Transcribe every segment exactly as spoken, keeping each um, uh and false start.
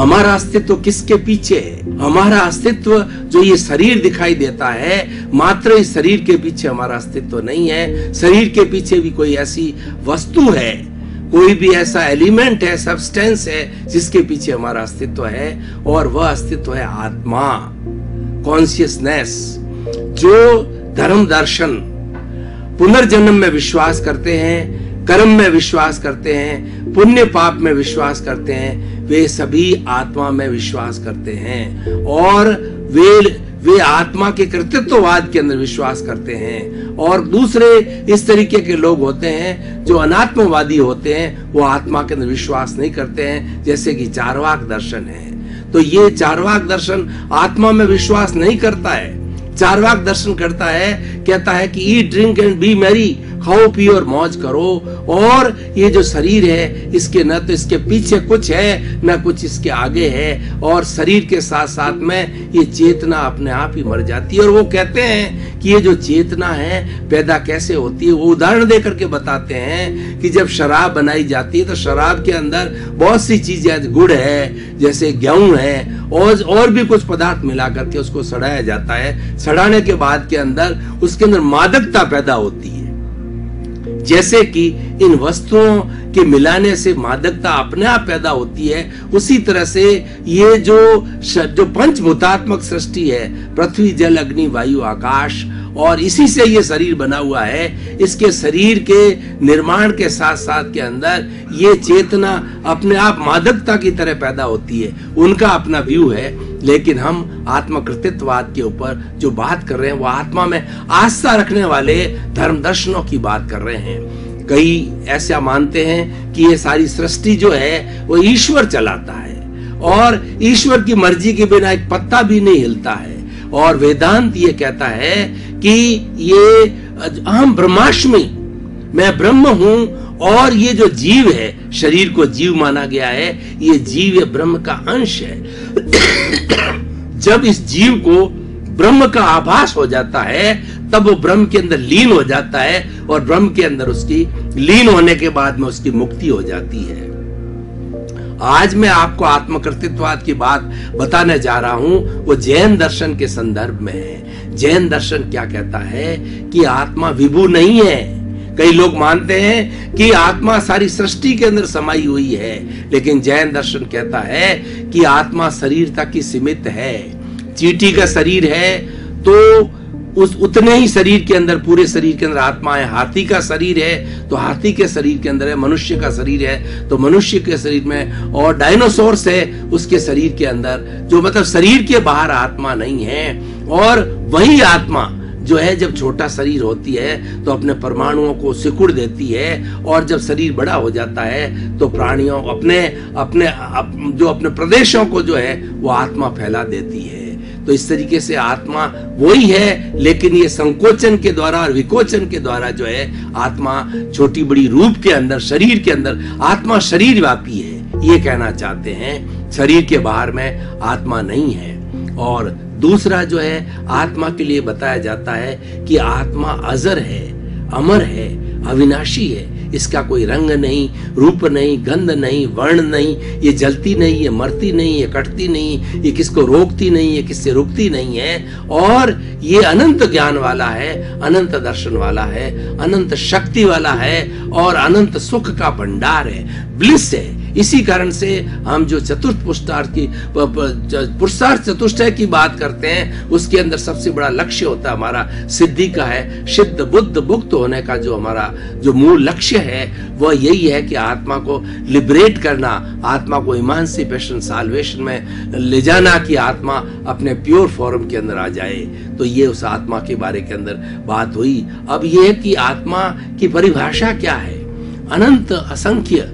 हमारा अस्तित्व किसके पीछे है? हमारा अस्तित्व जो ये शरीर दिखाई देता है, मात्र इस शरीर के पीछे हमारा अस्तित्व नहीं है। शरीर के पीछे भी कोई ऐसी वस्तु है, कोई भी ऐसा एलिमेंट है, सब्सटेंस है जिसके पीछे हमारा अस्तित्व है, और वह अस्तित्व है आत्मा, कॉन्शियसनेस। जो धर्म दर्शन पुनर्जन्म में विश्वास करते हैं, कर्म में विश्वास करते हैं, पुण्य पाप में विश्वास करते हैं, वे सभी आत्मा में विश्वास करते हैं, और वे वे आत्मा के कृतित्ववाद के अंदर विश्वास करते हैं। और दूसरे इस तरीके के लोग होते हैं जो अनात्मवादी होते हैं, वो आत्मा के अंदर विश्वास नहीं करते हैं, जैसे कि चार्वाक दर्शन है। तो ये चार्वाक दर्शन आत्मा में विश्वास नहीं करता है। चार्वाक दर्शन करता है, कहता है कि eat drink and be merry, खाओ पियो और मौज करो, और ये जो शरीर है इसके न तो इसके पीछे कुछ है न कुछ इसके आगे है, और शरीर के साथ साथ में ये चेतना अपने आप ही मर जाती है। और वो कहते हैं कि ये जो चेतना है पैदा कैसे होती है, वो उदाहरण देकर के बताते हैं कि जब शराब बनाई जाती है तो शराब के अंदर बहुत सी चीजें, गुड़ है, जैसे गेहूं है, और और भी कुछ पदार्थ मिला करके उसको सड़ाया जाता है। सड़ाने के बाद के अंदर उसके अंदर मादकता पैदा होती है, जैसे कि इन वस्तुओं के मिलाने से मादकता अपने आप पैदा होती है। उसी तरह से ये जो जो पंचभूतात्मक सृष्टि है, पृथ्वी जल अग्नि वायु आकाश, और इसी से ये शरीर बना हुआ है, इसके शरीर के निर्माण के साथ साथ के अंदर ये चेतना अपने आप मादकता की तरह पैदा होती है। उनका अपना व्यू है, लेकिन हम आत्मकृतित्ववाद के ऊपर जो बात कर रहे हैं, वो आत्मा में आस्था रखने वाले धर्म दर्शनों की बात कर रहे हैं। कई ऐसा मानते हैं कि ये सारी सृष्टि जो है वो ईश्वर चलाता है, और ईश्वर की मर्जी के बिना एक पत्ता भी नहीं हिलता है। और वेदांत ये कहता है कि ये अहम ब्रह्मास्मि, मैं ब्रह्म हूं, और ये जो जीव है, शरीर को जीव माना गया है, ये जीव ये ब्रह्म का अंश है। जब इस जीव को ब्रह्म का आभास हो जाता है, तब वो ब्रह्म के अंदर लीन हो जाता है, और ब्रह्म के अंदर उसकी लीन होने के बाद में उसकी मुक्ति हो जाती है। आज मैं आपको आत्मकृतित्ववाद की बात बताने जा रहा हूं, वो जैन दर्शन के संदर्भ में है। जैन दर्शन क्या कहता है कि आत्मा विभू नहीं है। कई लोग मानते हैं कि आत्मा सारी सृष्टि के अंदर समाई हुई है, लेकिन जैन दर्शन कहता है कि आत्मा शरीर तक ही सीमित है। चींटी का शरीर है तो उस उतने ही शरीर के अंदर, पूरे शरीर के अंदर आत्मा है। हाथी का शरीर है तो हाथी के शरीर के अंदर है। मनुष्य का शरीर है तो मनुष्य के शरीर में, और डायनासोर्स है उसके शरीर के अंदर, जो मतलब शरीर के बाहर आत्मा नहीं है। और वही आत्मा जो है, जब छोटा शरीर होती है तो अपने परमाणुओं को सिकुड़ देती है, और जब शरीर बड़ा हो जाता है तो प्राणियों अपने अपने अप, जो अपने प्रदेशों को जो है वो आत्मा फैला देती है। तो इस तरीके से आत्मा वही है, लेकिन ये संकोचन के द्वारा और विकोचन के द्वारा जो है आत्मा छोटी बड़ी रूप के अंदर, शरीर के अंदर, आत्मा शरीर व्यापी है, ये कहना चाहते हैं। शरीर के बाहर में आत्मा नहीं है। और दूसरा जो है आत्मा के लिए बताया जाता है कि आत्मा अजर है, अमर है, अविनाशी है। इसका कोई रंग नहीं, रूप नहीं, गंध नहीं, वर्ण नहीं, ये जलती नहीं, ये मरती नहीं, ये कटती नहीं, ये किसको रोकती नहीं, ये किससे रुकती नहीं है। और ये अनंत ज्ञान वाला है, अनंत दर्शन वाला है, अनंत शक्ति वाला है, और अनंत सुख का भंडार है, ब्लिस है। इसी कारण से हम जो चतुर्थ पुस्तार्थ की पुस्तार्थ चतुष्टय की बात करते हैं, उसके अंदर सबसे बड़ा लक्ष्य होता है हमारा सिद्धि का है, सिद्ध बुद्ध मुक्त होने का जो हमारा जो मूल लक्ष्य है वह यही है कि आत्मा को लिबरेट करना, आत्मा को इमांसिपेशन साल्वेशन में ले जाना, कि आत्मा अपने प्योर फॉर्म के अंदर आ जाए। तो ये उस आत्मा के बारे के अंदर बात हुई। अब ये कि आत्मा की परिभाषा क्या है? अनंत असंख्य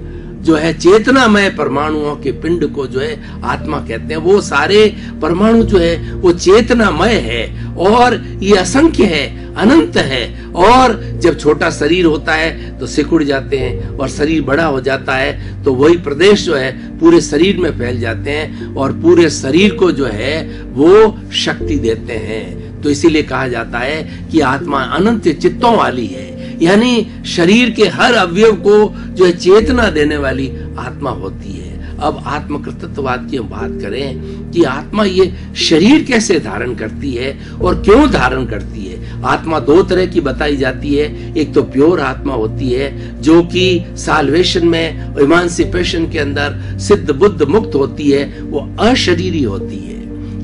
जो है चेतनामय परमाणुओं के पिंड को जो है आत्मा कहते हैं। वो सारे परमाणु जो है वो चेतनामय है, और ये असंख्य है, अनंत है। और जब छोटा शरीर होता है तो सिकुड़ जाते हैं, और शरीर बड़ा हो जाता है तो वही प्रदेश जो है पूरे शरीर में फैल जाते हैं, और पूरे शरीर को जो है वो शक्ति देते हैं। तो इसीलिए कहा जाता है कि आत्मा अनंत चित्तों वाली है, यानी शरीर के हर अवयव को जो है चेतना देने वाली आत्मा होती है। अब आत्मकृतित्ववाद की हम बात करें कि आत्मा ये शरीर कैसे धारण करती है और क्यों धारण करती है। आत्मा दो तरह की बताई जाती है, एक तो प्योर आत्मा होती है जो कि साल्वेशन में, इमांसिपेशन के अंदर सिद्ध बुद्ध मुक्त होती है, वो अशरीरी होती है।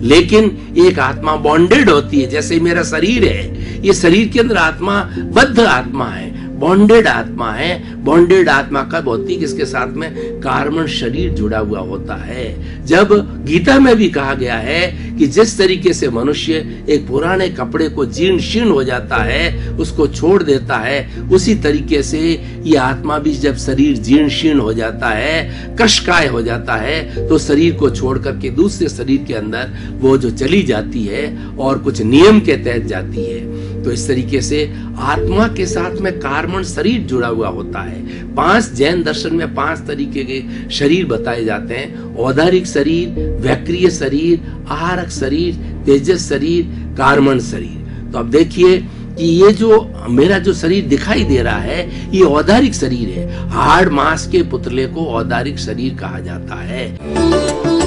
लेकिन एक आत्मा बॉन्डेड होती है, जैसे मेरा शरीर है, ये शरीर के अंदर आत्मा बद्ध आत्मा है, बॉन्डेड आत्मा है। बॉन्डेड आत्मा कब होती है? किसके साथ में? कार्मण शरीर जुड़ा हुआ होता है। जब गीता में भी कहा गया है कि जिस तरीके से मनुष्य एक पुराने कपड़े को जीर्ण शीर्ण हो जाता है, उसको छोड़ देता है, उसी तरीके से ये आत्मा भी जब शरीर जीर्ण शीर्ण हो जाता है, कशकाय हो जाता है, तो शरीर को छोड़ करके दूसरे शरीर के अंदर वो जो चली जाती है और कुछ नियम के तहत जाती है। तो इस तरीके से आत्मा के साथ में कार्मण शरीर जुड़ा हुआ होता है। पांच जैन दर्शन में पांच तरीके के शरीर बताए जाते हैं, औदारिक शरीर, वैक्रिय शरीर, आहारक शरीर, तेजस शरीर, कार्मण शरीर। तो अब देखिए कि ये जो मेरा जो शरीर दिखाई दे रहा है ये औदारिक शरीर है। हाड़ मांस के पुतले को औदारिक शरीर कहा जाता है।